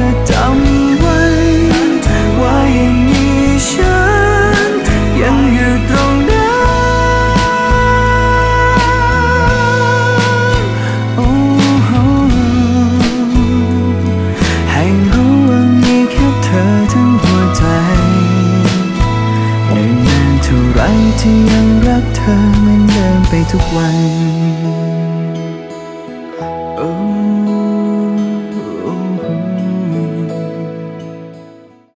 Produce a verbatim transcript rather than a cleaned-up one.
เธอจำ